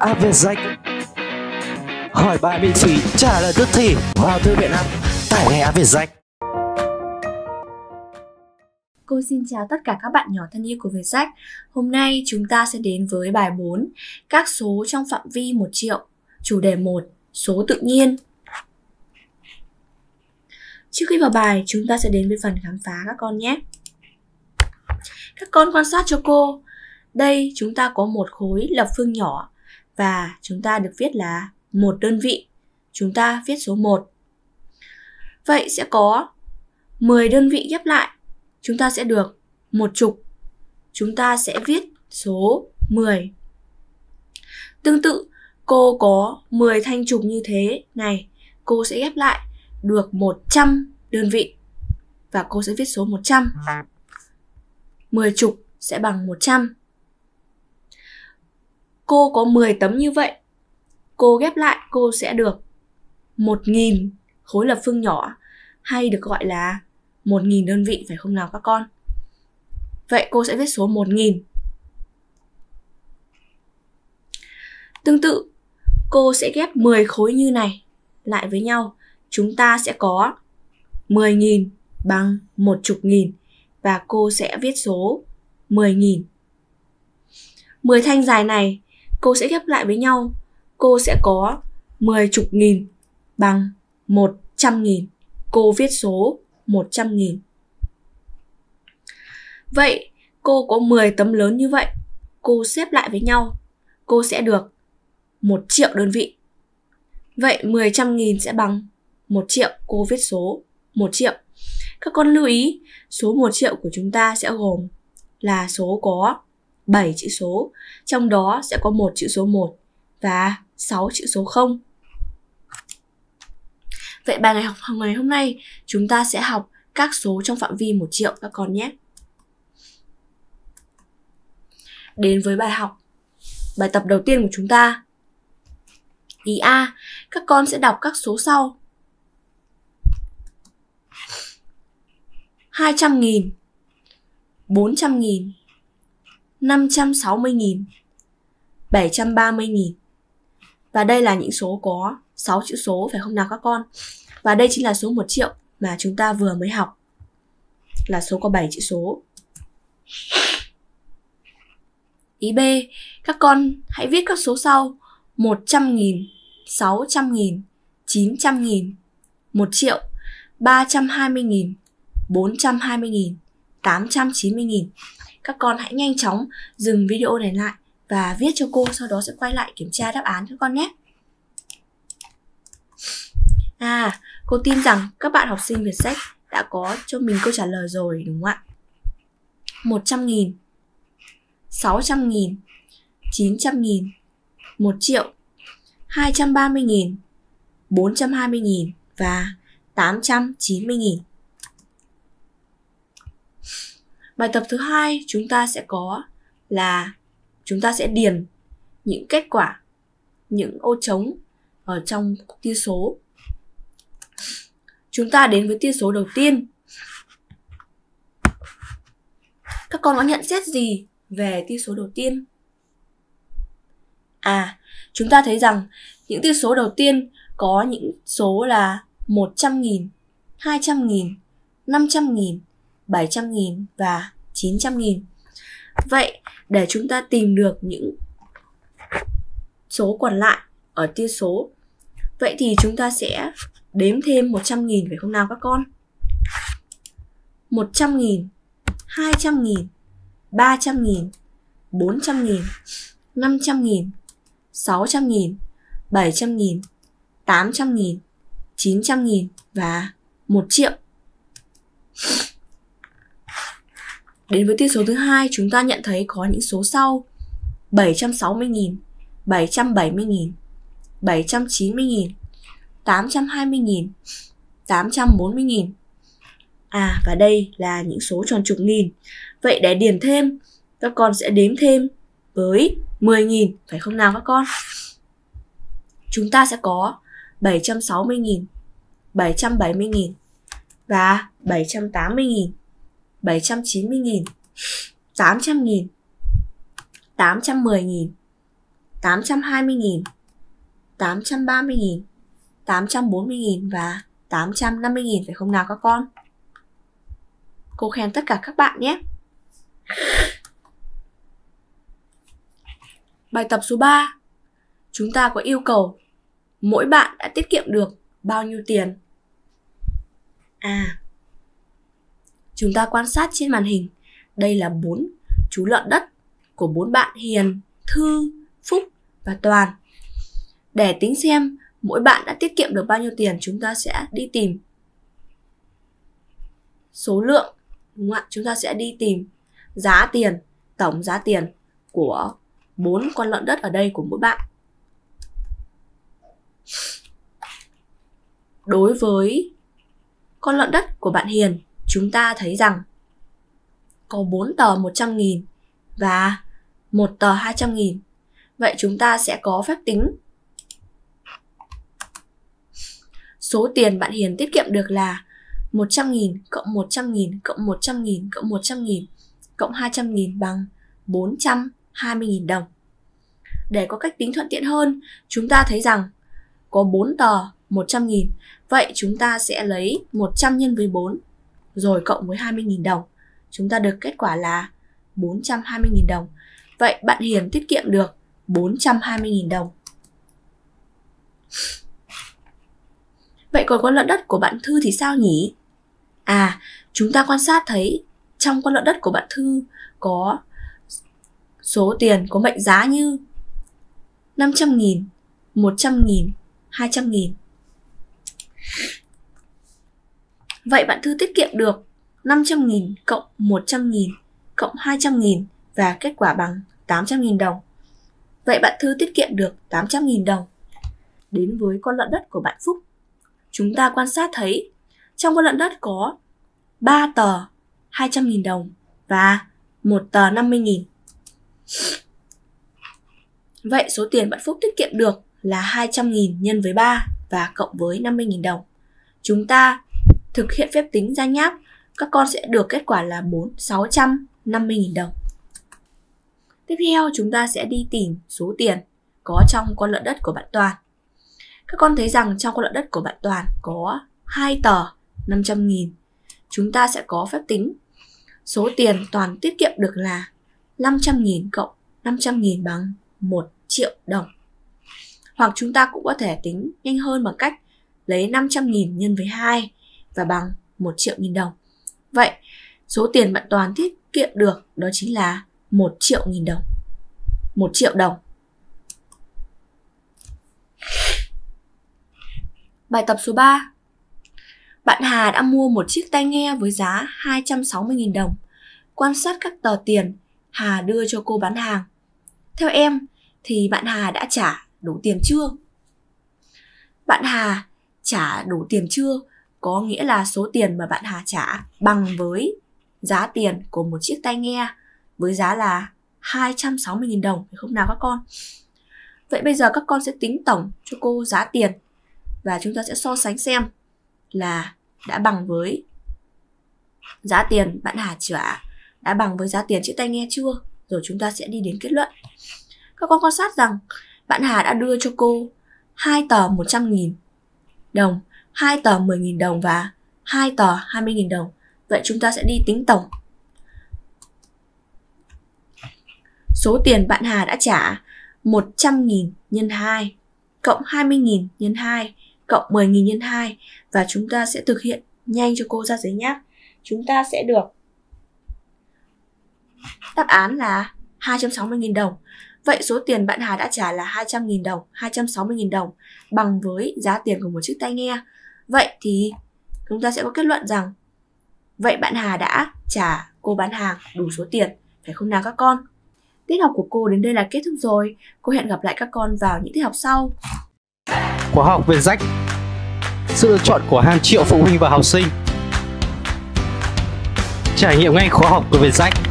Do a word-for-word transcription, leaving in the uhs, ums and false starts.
app VietJack. Hỏi bài miễn phí, trả lời tức thì. Vào thư viện app, tải ngay app VietJack. Cô xin chào tất cả các bạn nhỏ thân yêu của VietJack. Hôm nay chúng ta sẽ đến với bài bốn, các số trong phạm vi một triệu. Chủ đề một, số tự nhiên. Trước khi vào bài, chúng ta sẽ đến với phần khám phá các con nhé. Các con quan sát cho cô. Đây chúng ta có một khối lập phương nhỏ và chúng ta được viết là một đơn vị. Chúng ta viết số một. Vậy sẽ có mười đơn vị ghép lại. Chúng ta sẽ được một chục. Chúng ta sẽ viết số mười. Tương tự, cô có mười thanh chục như thế này. Cô sẽ ghép lại được một trăm đơn vị. Và cô sẽ viết số một trăm. mười chục sẽ bằng một trăm. Cô có mười tấm như vậy. Cô ghép lại cô sẽ được một nghìn khối lập phương nhỏ, hay được gọi là một nghìn đơn vị, phải không nào các con? Vậy cô sẽ viết số một nghìn. Tương tự, cô sẽ ghép mười khối như này lại với nhau. Chúng ta sẽ có mười nghìn bằng một chục nghìn. Và cô sẽ viết số mười nghìn. mười thanh dài này cô sẽ ghép lại với nhau. Cô sẽ có mười chục nghìn bằng một trăm nghìn. Cô viết số một trăm nghìn. Vậy cô có mười tấm lớn như vậy. Cô xếp lại với nhau. Cô sẽ được một triệu đơn vị. Vậy mười trăm nghìn sẽ bằng một triệu. Cô viết số một triệu. Các con lưu ý, số một triệu của chúng ta sẽ gồm là số có bảy chữ số. Trong đó sẽ có một chữ số một và sáu chữ số không. Vậy bài ngày học ngày hôm nay chúng ta sẽ học các số trong phạm vi một triệu các con nhé. Đến với bài học. Bài tập đầu tiên của chúng ta. Ý A, các con sẽ đọc các số sau. hai trăm nghìn, bốn trăm nghìn, năm trăm sáu mươi nghìn, bảy trăm ba mươi nghìn. Và đây là những số có sáu chữ số, phải không nào các con? Và đây chính là số một triệu mà chúng ta vừa mới học, là số có bảy chữ số. Ý B, các con hãy viết các số sau: một trăm nghìn, sáu trăm nghìn, chín trăm nghìn, một triệu, ba trăm hai mươi nghìn, bốn trăm hai mươi nghìn, tám trăm chín mươi nghìn. Các con hãy nhanh chóng dừng video này lại và viết cho cô, sau đó sẽ quay lại kiểm tra đáp án cho con nhé. À, cô tin rằng các bạn học sinh VietJack đã có cho mình câu trả lời rồi đúng không ạ? một trăm nghìn, sáu trăm nghìn, chín trăm nghìn, một triệu, hai trăm ba mươi nghìn, bốn trăm hai mươi nghìn và tám trăm chín mươi nghìn. Bài tập thứ hai chúng ta sẽ có là chúng ta sẽ điền những kết quả, những ô trống ở trong tia số. Chúng ta đến với tia số đầu tiên. Các con có nhận xét gì về tia số đầu tiên? À, chúng ta thấy rằng những tia số đầu tiên có những số là một trăm nghìn, hai trăm nghìn, năm trăm nghìn, bảy trăm nghìn và chín trăm nghìn. Vậy để chúng ta tìm được những số còn lại ở tia số, vậy thì chúng ta sẽ đếm thêm một trăm nghìn, phải không nào các con? một trăm nghìn, hai trăm nghìn, ba trăm nghìn, bốn trăm nghìn, năm trăm nghìn, sáu trăm nghìn, bảy trăm nghìn, tám trăm nghìn, chín trăm nghìn và một triệu. Đến với tia số thứ hai, chúng ta nhận thấy có những số sau: bảy trăm sáu mươi nghìn, bảy trăm bảy mươi nghìn, bảy trăm chín mươi nghìn, tám trăm hai mươi nghìn, tám trăm bốn mươi nghìn. À, và đây là những số tròn chục nghìn. Vậy để điền thêm, các con sẽ đếm thêm với mười nghìn, phải không nào các con? Chúng ta sẽ có bảy trăm sáu mươi nghìn, bảy trăm bảy mươi nghìn và bảy trăm tám mươi nghìn, bảy trăm chín mươi nghìn, tám trăm nghìn, tám trăm mười nghìn, tám trăm hai mươi nghìn, tám trăm ba mươi nghìn, tám trăm bốn mươi nghìn và tám trăm năm mươi nghìn phải không nào các con? Cô khen tất cả các bạn nhé. Bài tập số ba. Chúng ta có yêu cầu mỗi bạn đã tiết kiệm được bao nhiêu tiền? À, chúng ta quan sát trên màn hình. Đây là bốn chú lợn đất của bốn bạn Hiền, Thư, Phúc và Toàn. Để tính xem mỗi bạn đã tiết kiệm được bao nhiêu tiền, chúng ta sẽ đi tìm số lượng, đúng không ạ? Chúng ta sẽ đi tìm giá tiền, tổng giá tiền của bốn con lợn đất ở đây của mỗi bạn. Đối với con lợn đất của bạn Hiền, chúng ta thấy rằng có bốn tờ một trăm nghìn và một tờ hai trăm nghìn. Vậy chúng ta sẽ có phép tính. Số tiền bạn Hiền tiết kiệm được là một trăm nghìn cộng một trăm nghìn cộng một trăm nghìn cộng một trăm nghìn cộng hai trăm nghìn bằng bốn trăm hai mươi nghìn đồng. Để có cách tính thuận tiện hơn, chúng ta thấy rằng có bốn tờ một trăm nghìn. Vậy chúng ta sẽ lấy một trăm nhân với bốn rồi cộng với hai mươi nghìn đồng. Chúng ta được kết quả là bốn trăm hai mươi nghìn đồng. Vậy bạn Hiền tiết kiệm được bốn trăm hai mươi nghìn đồng. Vậy còn con lợn đất của bạn Thư thì sao nhỉ? À, chúng ta quan sát thấy trong con lợn đất của bạn Thư có số tiền có mệnh giá như năm trăm nghìn, một trăm nghìn, hai trăm nghìn. Vậy bạn Thư tiết kiệm được năm trăm nghìn cộng một trăm nghìn cộng hai trăm nghìn và kết quả bằng tám trăm nghìn đồng. Vậy bạn Thư tiết kiệm được tám trăm nghìn đồng. Đến với con lợn đất của bạn Phúc, chúng ta quan sát thấy trong con lợn đất có ba tờ hai trăm nghìn đồng và một tờ năm mươi nghìn. Vậy số tiền bạn Phúc tiết kiệm được là hai trăm nghìn nhân với ba và cộng với năm mươi nghìn đồng. Chúng ta thực hiện phép tính ra nháp, các con sẽ được kết quả là bốn triệu sáu trăm năm mươi nghìn đồng. Tiếp theo chúng ta sẽ đi tìm số tiền có trong con lợn đất của bạn Toàn. Các con thấy rằng trong con lợn đất của bạn Toàn có hai tờ năm trăm nghìn. Chúng ta sẽ có phép tính. Số tiền Toàn tiết kiệm được là năm trăm nghìn cộng năm trăm nghìn bằng một triệu đồng. Hoặc chúng ta cũng có thể tính nhanh hơn bằng cách lấy năm trăm nghìn nhân với hai và bằng một triệu nghìn đồng. Vậy số tiền bạn Toàn tiết kiệm được đó chính là một triệu nghìn đồng. một triệu đồng. Bài tập số ba. Bạn Hà đã mua một chiếc tai nghe với giá hai trăm sáu mươi nghìn đồng. Quan sát các tờ tiền Hà đưa cho cô bán hàng. Theo em thì bạn Hà đã trả đủ tiền chưa? Bạn Hà trả đủ tiền chưa có nghĩa là số tiền mà bạn Hà trả bằng với giá tiền của một chiếc tai nghe với giá là hai trăm sáu mươi nghìn đồng, phải không nào các con? Vậy bây giờ các con sẽ tính tổng cho cô giá tiền và chúng ta sẽ so sánh xem là đã bằng với giá tiền bạn Hà trả đã bằng với giá tiền chiếc tai nghe chưa, rồi chúng ta sẽ đi đến kết luận. Các con quan sát rằng bạn Hà đã đưa cho cô hai tờ một trăm nghìn đồng, hai tờ mười nghìn đồng và hai tờ hai mươi nghìn đồng. Vậy chúng ta sẽ đi tính tổng. Số tiền bạn Hà đã trả một trăm nghìn nhân hai cộng hai mươi nghìn nhân hai cộng mười nghìn nhân hai và chúng ta sẽ thực hiện nhanh cho cô ra giấy nháp. Chúng ta sẽ được đáp án là hai trăm sáu mươi nghìn đồng. Vậy số tiền bạn Hà đã trả là hai trăm nghìn đồng, hai trăm sáu mươi nghìn đồng bằng với giá tiền của một chiếc tai nghe. Vậy thì chúng ta sẽ có kết luận rằng vậy bạn Hà đã trả cô bán hàng đủ số tiền, phải không nào các con? Tiết học của cô đến đây là kết thúc rồi. Cô hẹn gặp lại các con vào những tiết học sau. Khóa học VietJack, sự lựa chọn của hàng triệu phụ huynh và học sinh. Trải nghiệm ngay khóa học của VietJack.